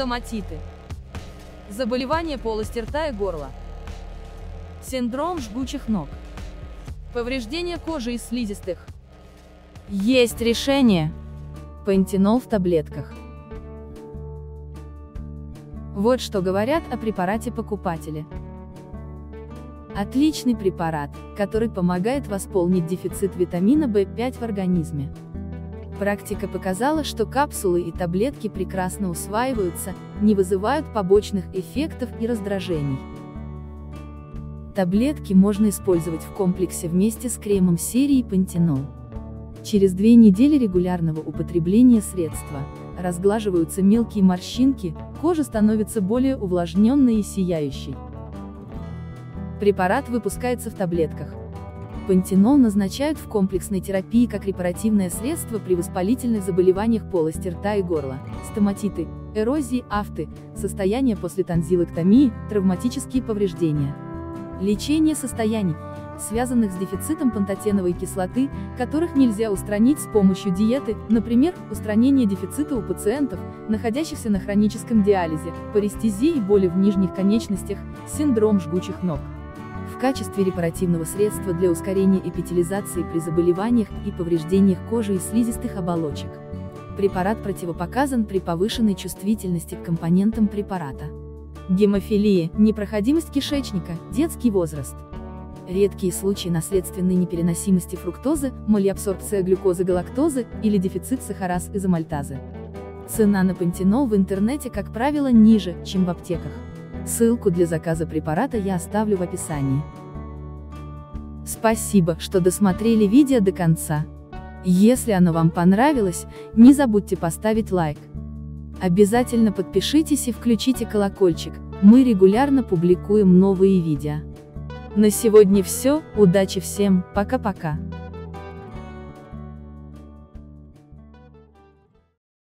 Стоматиты. Заболевания полости рта и горла. Синдром жгучих ног. Повреждение кожи и слизистых. Есть решение. Пантенол в таблетках. Вот что говорят о препарате покупатели. Отличный препарат, который помогает восполнить дефицит витамина В5 в организме. Практика показала, что капсулы и таблетки прекрасно усваиваются, не вызывают побочных эффектов и раздражений. Таблетки можно использовать в комплексе вместе с кремом серии Пантенол. Через 2 недели регулярного употребления средства разглаживаются мелкие морщинки, кожа становится более увлажненной и сияющей. Препарат выпускается в таблетках. Пантенол назначают в комплексной терапии как репаративное средство при воспалительных заболеваниях полости рта и горла, стоматиты, эрозии афты, состояния после тонзиллэктомии, травматические повреждения. Лечение состояний, связанных с дефицитом пантотеновой кислоты, которых нельзя устранить с помощью диеты, например, устранение дефицита у пациентов, находящихся на хроническом диализе, парестезии и боли в нижних конечностях, синдром жгучих ног. В качестве репаративного средства для ускорения эпителизации при заболеваниях и повреждениях кожи и слизистых оболочек. Препарат противопоказан при повышенной чувствительности к компонентам препарата. Гемофилия, непроходимость кишечника, детский возраст. Редкие случаи наследственной непереносимости фруктозы, мальабсорбция глюкозы-галактозы или дефицит сахараз-изомальтазы. Цена на пантенол в интернете, как правило, ниже, чем в аптеках. Ссылку для заказа препарата я оставлю в описании. Спасибо, что досмотрели видео до конца. Если оно вам понравилось, не забудьте поставить лайк. Обязательно подпишитесь и включите колокольчик, мы регулярно публикуем новые видео. На сегодня все, удачи всем, пока-пока.